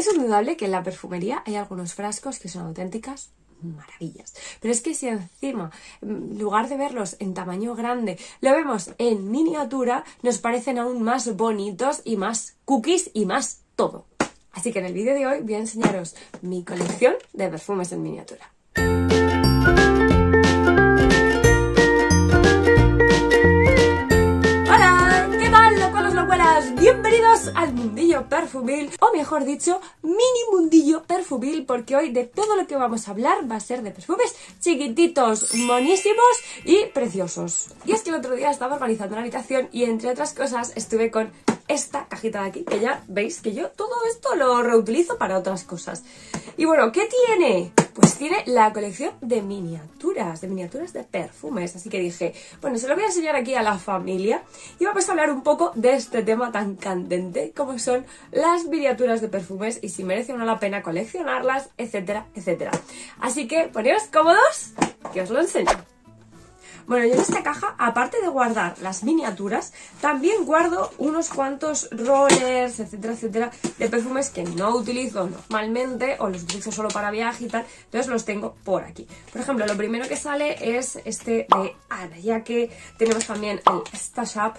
Es indudable que en la perfumería hay algunos frascos que son auténticas maravillas. Pero es que si encima, en lugar de verlos en tamaño grande, lo vemos en miniatura, nos parecen aún más bonitos y más cookies y más todo. Así que en el vídeo de hoy voy a enseñaros mi colección de perfumes en miniatura. Bienvenidos al mundillo perfumil, o mejor dicho, mini mundillo perfumil, porque hoy de todo lo que vamos a hablar va a ser de perfumes chiquititos, monísimos y preciosos. Y es que el otro día estaba organizando una habitación y entre otras cosas estuve con esta cajita de aquí, que ya veis que yo todo esto lo reutilizo para otras cosas. Y bueno, ¿qué tiene? Pues tiene la colección de miniaturas de perfumes. Así que dije, bueno, se lo voy a enseñar aquí a la familia y vamos a hablar un poco de este tema tan candente como son las miniaturas de perfumes y si merece o no la pena coleccionarlas, etcétera, etcétera. Así que poneos cómodos, que os lo enseño. Bueno, yo en esta caja, aparte de guardar las miniaturas, también guardo unos cuantos rollers, etcétera, etcétera, de perfumes que no utilizo normalmente o los utilizo solo para viaje y tal, entonces los tengo por aquí. Por ejemplo, lo primero que sale es este de Ana, ya que tenemos también el Stash Up,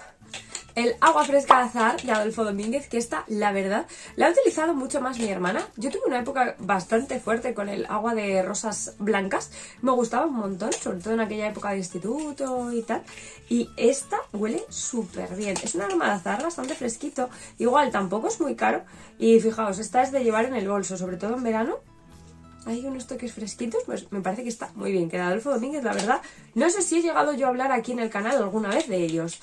el Agua Fresca de Azahar de Adolfo Domínguez, que esta, la verdad, la ha utilizado mucho más mi hermana. Yo tuve una época bastante fuerte con el agua de rosas blancas. Me gustaba un montón, sobre todo en aquella época de instituto y tal. Y esta huele súper bien. Es un aroma de azahar bastante fresquito. Igual, tampoco es muy caro. Y fijaos, esta es de llevar en el bolso, sobre todo en verano. Hay unos toques fresquitos, pues me parece que está muy bien, que de Adolfo Domínguez, la verdad, no sé si he llegado yo a hablar aquí en el canal alguna vez de ellos.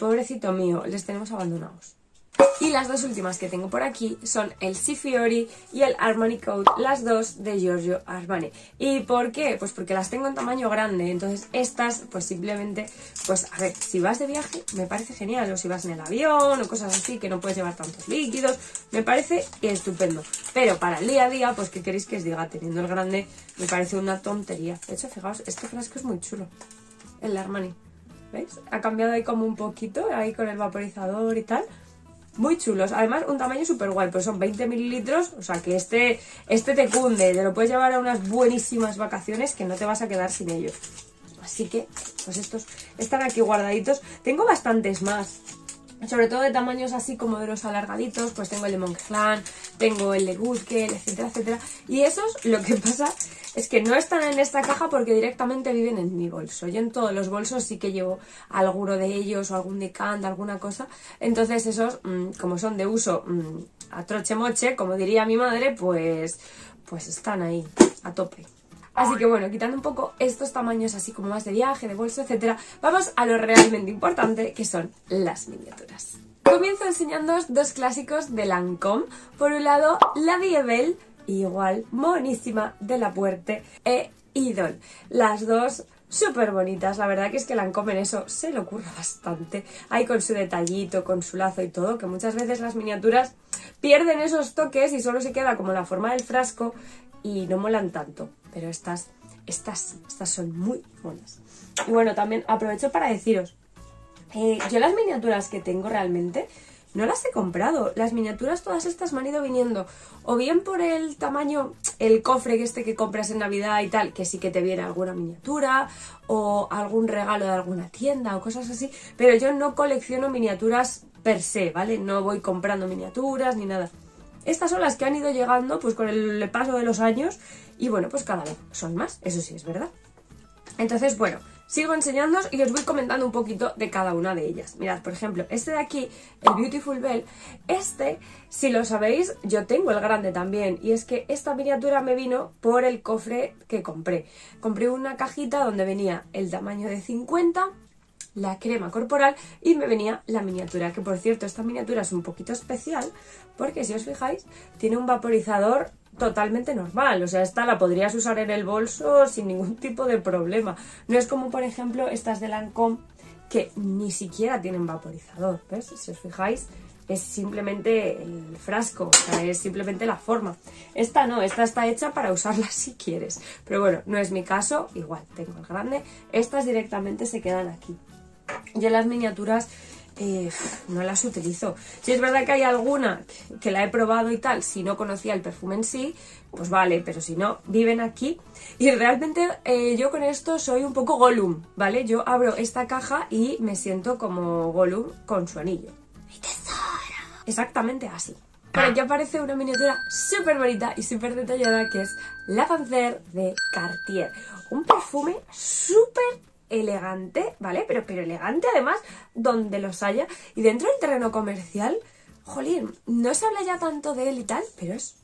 Pobrecito mío, les tenemos abandonados. Y las dos últimas que tengo por aquí son el Si Fiori y el Armani Code, las dos de Giorgio Armani. ¿Y por qué? Pues porque las tengo en tamaño grande, entonces estas pues simplemente, pues a ver, si vas de viaje me parece genial, o si vas en el avión o cosas así que no puedes llevar tantos líquidos, me parece estupendo. Pero para el día a día, pues ¿qué queréis que os diga? Teniendo el grande me parece una tontería. De hecho, fijaos, este frasco es muy chulo, el Armani, ¿veis? Ha cambiado ahí como un poquito, ahí con el vaporizador y tal. Muy chulos, además un tamaño súper guay, pues son 20 mililitros, o sea que este te cunde, te lo puedes llevar a unas buenísimas vacaciones que no te vas a quedar sin ellos. Así que, pues estos están aquí guardaditos, tengo bastantes más, sobre todo de tamaños así como de los alargaditos, pues tengo el de Montclan, tengo el de Gutkel, etcétera, etcétera. Y esos, lo que pasa es que no están en esta caja porque directamente viven en mi bolso. Yo en todos los bolsos sí que llevo alguno de ellos o algún decant, alguna cosa. Entonces esos, como son de uso a troche moche, como diría mi madre, pues están ahí, a tope. Así que bueno, quitando un poco estos tamaños así como más de viaje, de bolso, etcétera, vamos a lo realmente importante, que son las miniaturas. Comienzo enseñándoos dos clásicos de Lancôme. Por un lado, la Diebel, igual monísima, de La Puerte, e Idol. Las dos súper bonitas, la verdad que es que Lancôme en eso se le ocurre bastante. Ahí con su detallito, con su lazo y todo, que muchas veces las miniaturas pierden esos toques y solo se queda como la forma del frasco y no molan tanto. Pero estas son muy buenas. Y bueno, también aprovecho para deciros, yo las miniaturas que tengo realmente no las he comprado. Las miniaturas todas estas me han ido viniendo o bien por el tamaño, el cofre este que compras en Navidad y tal, que sí que te viene alguna miniatura o algún regalo de alguna tienda o cosas así, pero yo no colecciono miniaturas per se, ¿vale? No voy comprando miniaturas ni nada. Estas son las que han ido llegando pues con el paso de los años y bueno, pues cada vez son más, eso sí es verdad. Entonces, bueno, sigo enseñándoos y os voy comentando un poquito de cada una de ellas. Mirad, por ejemplo, este de aquí, el Beautiful Bell, este, si lo sabéis, yo tengo el grande también. Y es que esta miniatura me vino por el cofre que compré. Compré una cajita donde venía el tamaño de 50, la crema corporal y me venía la miniatura, que por cierto, esta miniatura es un poquito especial porque si os fijáis tiene un vaporizador totalmente normal, o sea, esta la podrías usar en el bolso sin ningún tipo de problema. No es como por ejemplo estas de Lancôme que ni siquiera tienen vaporizador, ¿ves? Si os fijáis es simplemente el frasco, o sea, es simplemente la forma. Esta no, esta está hecha para usarla si quieres, pero bueno, no es mi caso, igual tengo el grande, estas directamente se quedan aquí. Yo las miniaturas no las utilizo. Si es verdad que hay alguna que la he probado y tal, si no conocía el perfume en sí, pues vale, pero si no, viven aquí. Y realmente yo con esto soy un poco Gollum, ¿vale? Yo abro esta caja y me siento como Gollum con su anillo. ¡Mi tesoro! Exactamente así. Pero aquí aparece una miniatura súper bonita y súper detallada, que es La Panthère de Cartier. Un perfume súper elegante, ¿vale? Pero elegante además donde los haya. Y dentro del terreno comercial, jolín, no se habla ya tanto de él y tal, pero es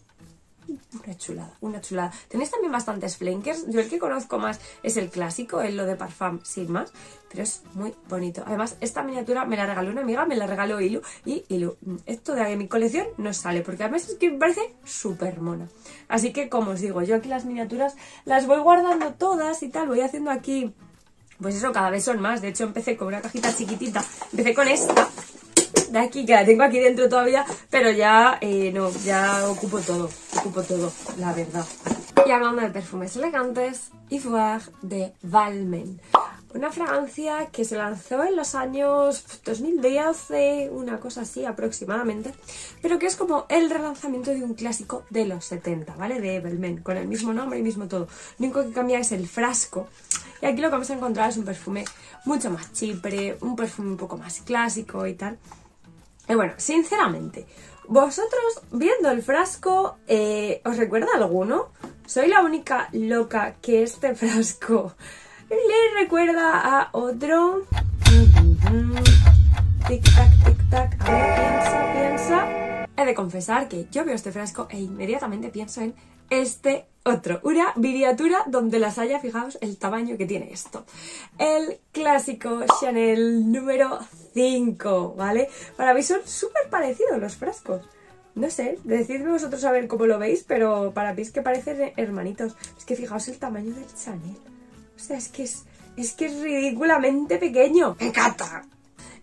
una chulada, una chulada. Tenéis también bastantes flankers. Yo el que conozco más es el clásico, el Lo de Parfum, sin más, pero es muy bonito. Además, esta miniatura me la regaló una amiga, me la regaló Ilu, y Ilu, esto de ahí, mi colección no sale, porque además es que me parece súper mona. Así que, como os digo, yo aquí las miniaturas las voy guardando todas y tal, voy haciendo aquí... Pues eso, cada vez son más. De hecho, empecé con una cajita chiquitita. Empecé con esta de aquí, que la tengo aquí dentro todavía, pero ya no, ya ocupo todo, la verdad. Y hablando de perfumes elegantes, Yves de Balmain. Una fragancia que se lanzó en los años 2010, una cosa así aproximadamente, pero que es como el relanzamiento de un clásico de los 70, ¿vale? De Balmain, con el mismo nombre y mismo todo. Lo único que cambia es el frasco. Y aquí lo que vamos a encontrar es un perfume mucho más chipre, un perfume un poco más clásico y tal. Y bueno, sinceramente, vosotros viendo el frasco, ¿os recuerda alguno? Soy la única loca que este frasco le recuerda a otro. Tic tac, tic tac. A ver, piensa, piensa. He de confesar que yo veo este frasco e inmediatamente pienso en este otro, una miniatura donde las haya. Fijaos el tamaño que tiene esto. El clásico Chanel número 5, ¿vale? Para mí son súper parecidos los frascos. No sé, decidme vosotros a ver cómo lo veis, pero para mí es que parecen hermanitos. Es que fijaos el tamaño del Chanel. O sea, es que es ridículamente pequeño. ¡Me encanta!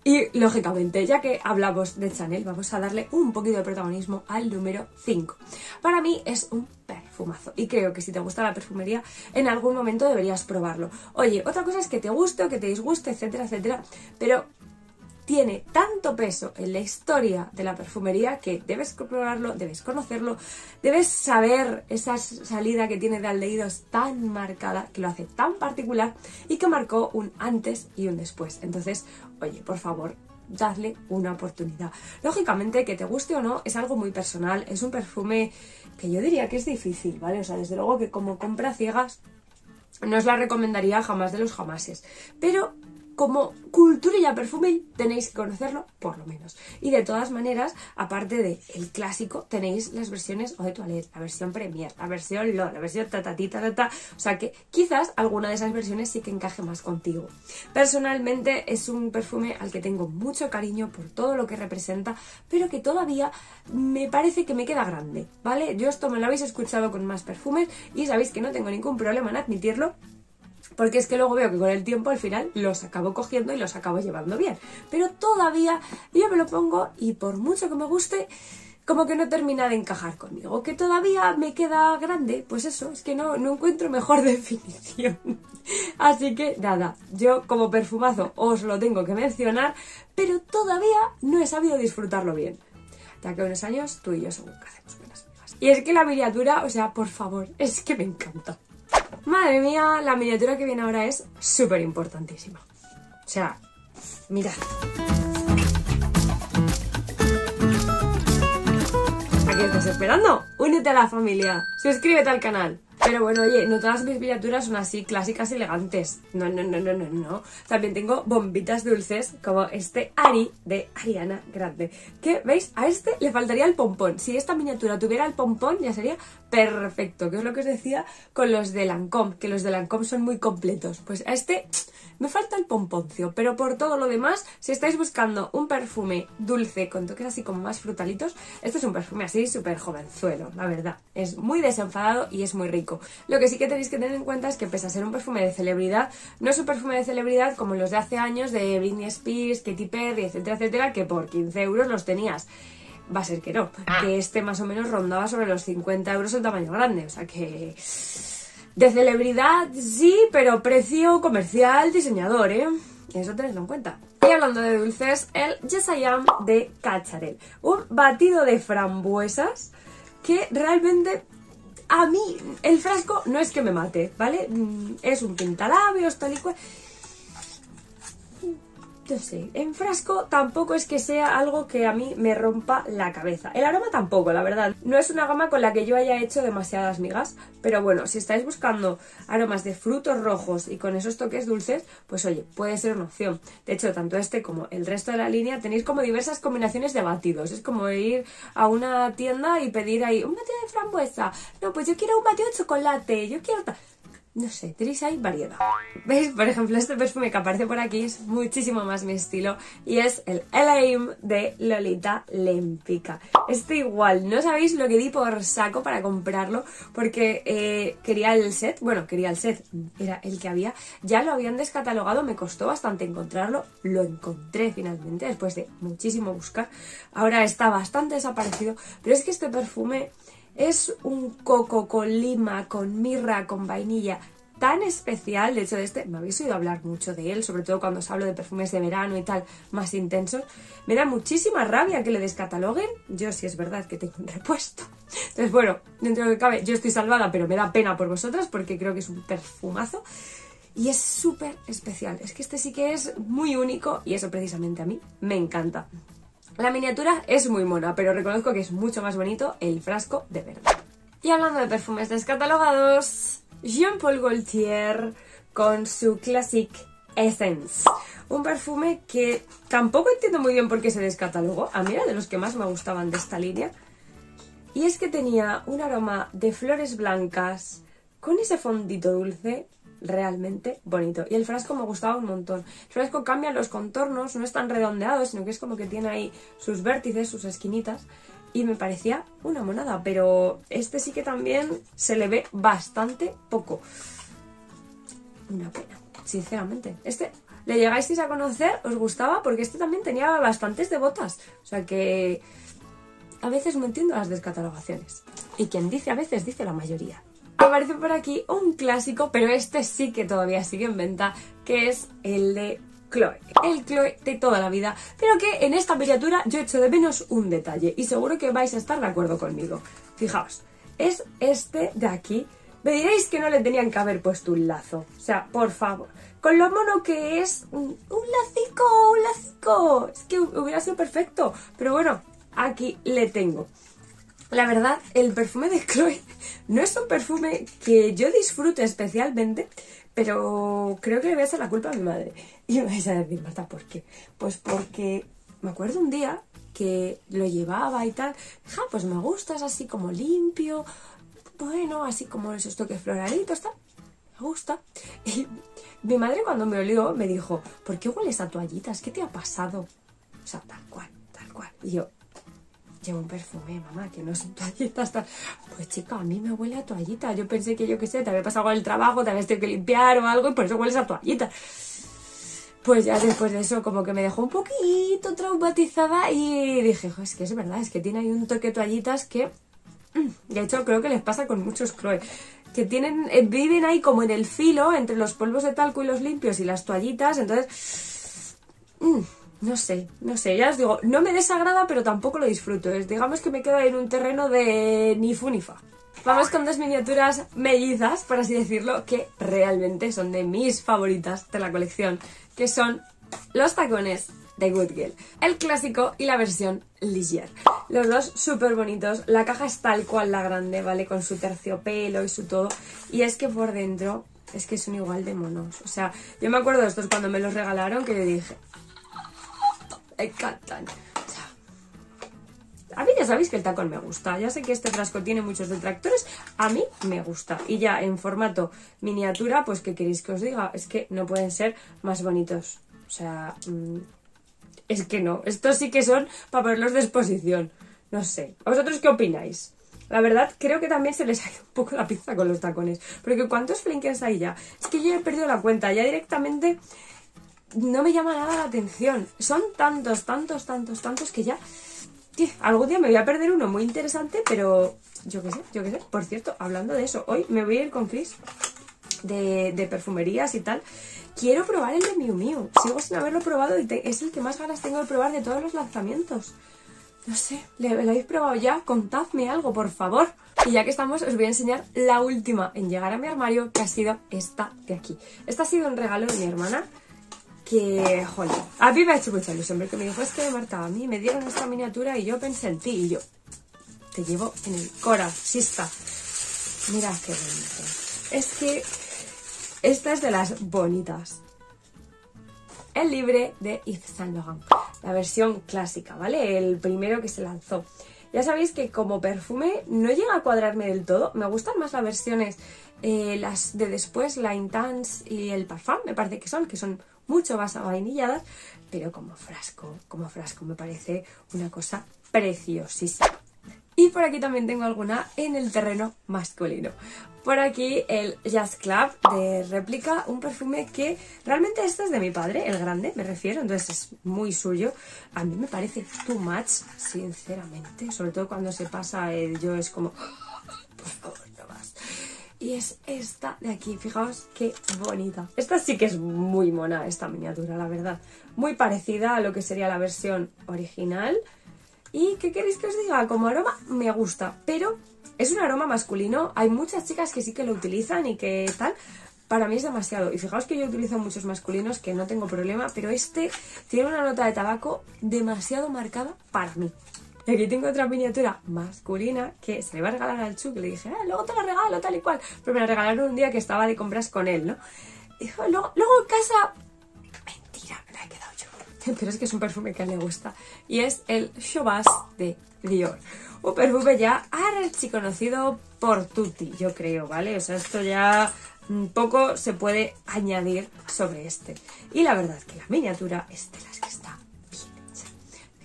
Y, lógicamente, ya que hablamos de Chanel, vamos a darle un poquito de protagonismo al número 5. Para mí es un perfumazo. Y creo que si te gusta la perfumería, en algún momento deberías probarlo. Oye, otra cosa es que te guste o que te disguste, etcétera, etcétera. Pero tiene tanto peso en la historia de la perfumería que debes probarlo, debes conocerlo, debes saber esa salida que tiene de aldehídos tan marcada, que lo hace tan particular y que marcó un antes y un después. Entonces, oye, por favor, dadle una oportunidad. Lógicamente, que te guste o no, es algo muy personal, es un perfume que yo diría que es difícil, ¿vale? O sea, desde luego que como compra ciegas no os la recomendaría jamás de los jamases, pero... como cultura y a perfume tenéis que conocerlo, por lo menos. Y de todas maneras, aparte del clásico, tenéis las versiones eau de toilette, la versión premier, la versión lo, la versión tatatita, o sea que quizás alguna de esas versiones sí que encaje más contigo. Personalmente es un perfume al que tengo mucho cariño por todo lo que representa, pero que todavía me parece que me queda grande, ¿vale? Yo esto me lo habéis escuchado con más perfumes y sabéis que no tengo ningún problema en admitirlo, porque es que luego veo que con el tiempo al final los acabo cogiendo y los acabo llevando bien. Pero todavía yo me lo pongo y por mucho que me guste, como que no termina de encajar conmigo. Que todavía me queda grande, pues eso, es que no encuentro mejor definición. Así que nada, yo como perfumazo os lo tengo que mencionar, pero todavía no he sabido disfrutarlo bien. Ya que en unos años tú y yo seguro que hacemos buenas amigas. Y es que la miniatura, o sea, por favor, es que me encanta. Madre mía, la miniatura que viene ahora es súper importantísima. O sea, mirad. ¿A qué estás esperando? Únete a la familia, suscríbete al canal. Pero bueno, oye, no todas mis miniaturas son así clásicas y elegantes. No. También tengo bombitas dulces como este Ari de Ariana Grande. Que, ¿veis? A este le faltaría el pompón. Si esta miniatura tuviera el pompón ya sería perfecto. Que es lo que os decía con los de Lancôme, que los de Lancôme son muy completos. Pues a este me falta el pomponcio. Pero por todo lo demás, si estáis buscando un perfume dulce con toques así como más frutalitos, este es un perfume así súper jovenzuelo, la verdad. Es muy desenfadado y es muy rico. Lo que sí que tenéis que tener en cuenta es que pese a ser un perfume de celebridad, no es un perfume de celebridad como los de hace años de Britney Spears, Katy Perry, etcétera, etcétera, que por 15 euros los tenías. Va a ser que no, que este más o menos rondaba sobre los 50 euros el tamaño grande, o sea que... De celebridad sí, pero precio comercial diseñador, ¿eh? Eso tenedlo en cuenta. Y hablando de dulces, el Yes I Am de Cacharel. Un batido de frambuesas que realmente... A mí el frasco no es que me mate, ¿vale? Es un pintalabios, tal y cual. No sé, en frasco tampoco es que sea algo que a mí me rompa la cabeza. El aroma tampoco, la verdad. No es una gama con la que yo haya hecho demasiadas migas, pero bueno, si estáis buscando aromas de frutos rojos y con esos toques dulces, pues oye, puede ser una opción. De hecho, tanto este como el resto de la línea tenéis como diversas combinaciones de batidos. Es como ir a una tienda y pedir ahí un batido de frambuesa. No, pues yo quiero un batido de chocolate, yo quiero... No sé, tenéis ahí variedad. ¿Veis? Por ejemplo, este perfume que aparece por aquí es muchísimo más mi estilo y es el L.A.M. de Lolita Lempicka. Este igual, no sabéis lo que di por saco para comprarlo porque quería el set, bueno, era el que había, ya lo habían descatalogado, me costó bastante encontrarlo, lo encontré finalmente después de muchísimo buscar, ahora está bastante desaparecido, pero es que este perfume... Es un coco con lima, con mirra, con vainilla tan especial. De hecho, de este me habéis oído hablar mucho de él, sobre todo cuando os hablo de perfumes de verano y tal, más intensos. Me da muchísima rabia que le descataloguen. Yo sí es verdad que tengo un repuesto. Entonces, bueno, dentro de lo que cabe, yo estoy salvada, pero me da pena por vosotras porque creo que es un perfumazo. Y es súper especial. Es que este sí que es muy único y eso precisamente a mí me encanta. La miniatura es muy mona, pero reconozco que es mucho más bonito el frasco de verdad. Y hablando de perfumes descatalogados, Jean-Paul Gaultier con su Classique Essence. Un perfume que tampoco entiendo muy bien por qué se descatalogó. A mí era de los que más me gustaban de esta línea. Y es que tenía un aroma de flores blancas con ese fondito dulce realmente bonito. Y el frasco me gustaba un montón. El frasco cambia los contornos, no es tan redondeado, sino que es como que tiene ahí sus vértices, sus esquinitas. Y me parecía una monada, pero este sí que también se le ve bastante poco. Una pena, sinceramente. Este le llegasteis a conocer, os gustaba, porque este también tenía bastantes de botas. O sea que a veces no entiendo las descatalogaciones. Y quien dice a veces, dice la mayoría. Aparece por aquí un clásico, pero este sí que todavía sigue en venta, que es el de Chloé. El Chloé de toda la vida, pero que en esta miniatura yo echo de menos un detalle y seguro que vais a estar de acuerdo conmigo. Fijaos, es este de aquí. Me diréis que no le tenían que haber puesto un lazo. O sea, por favor. Con lo mono que es, un lacico. Es que hubiera sido perfecto. Pero bueno, aquí le tengo. La verdad, el perfume de Chloé no es un perfume que yo disfrute especialmente, pero creo que le voy a echar la culpa a mi madre. Y me vais a decir, Marta, ¿por qué? Pues porque me acuerdo un día que lo llevaba y tal, ja, pues me gustas así como limpio, bueno, así como esos toques floralitos, tal, me gusta. Y mi madre cuando me olió me dijo, ¿por qué hueles a toallitas? ¿Qué te ha pasado? O sea, tal cual, tal cual. Y yo... Llevo un perfume, mamá, que no son toallitas. Pues chica, a mí me huele a toallita. Yo pensé que, yo qué sé, te había pasado el trabajo, te habías tenido que limpiar o algo y por eso hueles a toallita. Pues ya después de eso como que me dejó un poquito traumatizada y dije, jo, es que es verdad, es que tiene ahí un toque de toallitas que... De hecho, creo que les pasa con muchos Chloé, que tienen, viven ahí como en el filo entre los polvos de talco y los limpios y las toallitas, entonces... No sé, ya os digo, no me desagrada, pero tampoco lo disfruto. Digamos que me quedo en un terreno de ni fu ni fa. Vamos con dos miniaturas mellizas, por así decirlo, que realmente son de mis favoritas de la colección, que son los tacones de Good Girl, el clásico y la versión Ligier. Los dos súper bonitos, la caja es tal cual la grande, ¿vale? Con su terciopelo y su todo, y es que por dentro es que son igual de monos. O sea, yo me acuerdo de estos cuando me los regalaron que yo dije... Me encantan. O sea, a mí ya sabéis que el tacón me gusta. Ya sé que este frasco tiene muchos detractores. A mí me gusta. Y ya en formato miniatura, pues ¿qué queréis que os diga? Es que no pueden ser más bonitos. O sea, es que no. Estos sí que son para ponerlos de exposición. No sé. ¿Vosotros qué opináis? La verdad, creo que también se les ha ido un poco la pizza con los tacones. Porque ¿cuántos flinkers hay ya? Es que yo he perdido la cuenta. Ya directamente... No me llama nada la atención. Son tantos que ya... Tío, algún día me voy a perder uno muy interesante, pero... Yo qué sé. Por cierto, hablando de eso, hoy me voy a ir con Chris de perfumerías y tal. Quiero probar el de Miu Miu. Sigo sin haberlo probado y es el que más ganas tengo de probar de todos los lanzamientos. No sé, ¿lo habéis probado ya? Contadme algo, por favor. Y ya que estamos, os voy a enseñar la última en llegar a mi armario, que ha sido esta de aquí. Esta ha sido un regalo de mi hermana, que, joder, a mí me ha hecho mucha ilusión, porque me dijo, es que Marta, a mí me dieron esta miniatura y yo pensé en ti, y yo, te llevo en el corazón. Mirad qué bonito. Es que esta es de las bonitas. El libre de Yves Saint Laurent, la versión clásica, ¿vale? El primero que se lanzó. Ya sabéis que como perfume no llega a cuadrarme del todo. Me gustan más las versiones, las de después, la Intense y el Parfum, me parece que son mucho más avainilladas. Pero como frasco me parece una cosa preciosísima. Y por aquí también tengo alguna en el terreno masculino. Por aquí el Jazz Club de Réplica, un perfume que realmente este es de mi padre, el grande, me refiero, entonces es muy suyo. A mí me parece too much, sinceramente, sobre todo cuando se pasa el yo es como, por favor, no más. Y es esta de aquí, fijaos qué bonita. Esta sí que es muy mona, esta miniatura, la verdad. Muy parecida a lo que sería la versión original. ¿Y qué queréis que os diga? Como aroma me gusta, pero es un aroma masculino. Hay muchas chicas que sí que lo utilizan y que tal. Para mí es demasiado. Y fijaos que yo utilizo muchos masculinos, que no tengo problema, pero este tiene una nota de tabaco demasiado marcada para mí. Y aquí tengo otra miniatura masculina que se le va a regalar al Chu, que le dije, luego te la regalo, tal y cual. Pero me la regalaron un día que estaba de compras con él, ¿no? Y dijo, luego en casa... Mentira, me la he quedado yo. Pero es que es un perfume que a él le gusta. Y es el Chauvage de Dior. Un perfume ya archiconocido por tutti, yo creo, ¿vale? O sea, esto ya poco se puede añadir sobre este. Y la verdad es que la miniatura es de las que está bien hecha.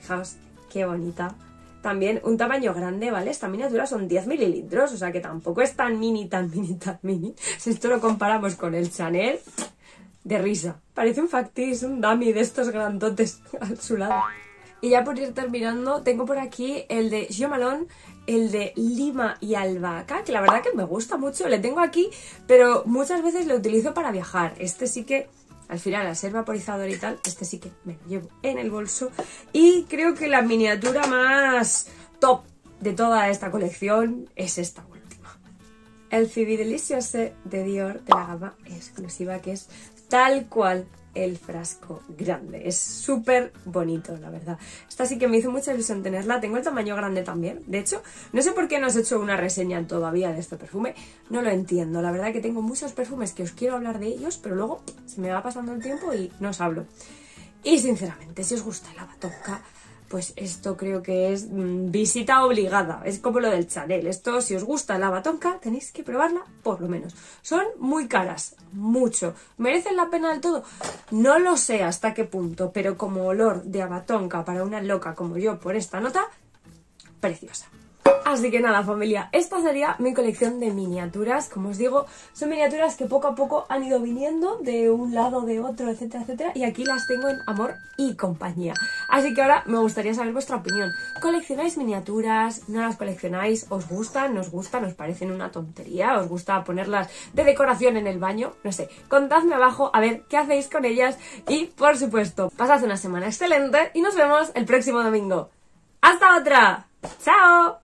Fijaos qué bonita. También un tamaño grande, ¿vale? Esta miniatura son 10 mililitros, o sea que tampoco es tan mini, tan mini, tan mini. Si esto lo comparamos con el Chanel... De risa. Parece un factis, un dummy de estos grandotes a su lado. Y ya por ir terminando, tengo por aquí el de Jo Malone, el de lima y albahaca, que la verdad que me gusta mucho. Le tengo aquí, pero muchas veces lo utilizo para viajar. Este sí que, al final, al ser vaporizador y tal, este sí que me lo llevo en el bolso. Y creo que la miniatura más top de toda esta colección es esta. El Phoebe Deliciouse de Dior, de la gama exclusiva, que es tal cual el frasco grande. Es súper bonito, la verdad. Esta sí que me hizo mucha ilusión tenerla. Tengo el tamaño grande también, de hecho. No sé por qué no os he hecho una reseña todavía de este perfume. No lo entiendo. La verdad que tengo muchos perfumes que os quiero hablar de ellos, pero luego se me va pasando el tiempo y no os hablo. Y sinceramente, si os gusta la batoca... Pues esto creo que es visita obligada. Es como lo del Chanel. Esto, si os gusta la batonca, tenéis que probarla, por lo menos. Son muy caras, mucho. ¿Merecen la pena del todo? No lo sé hasta qué punto, pero como olor de batonca para una loca como yo por esta nota, preciosa. Así que nada, familia, esta sería mi colección de miniaturas. Como os digo, son miniaturas que poco a poco han ido viniendo de un lado, de otro, etcétera, etcétera. Y aquí las tengo en amor y compañía. Así que ahora me gustaría saber vuestra opinión. ¿Coleccionáis miniaturas? ¿No las coleccionáis? ¿Os gustan? ¿No os gustan? ¿Os parecen una tontería? ¿Os gusta ponerlas de decoración en el baño? No sé, contadme abajo a ver qué hacéis con ellas. Y, por supuesto, pasad una semana excelente y nos vemos el próximo domingo. ¡Hasta otra! ¡Chao!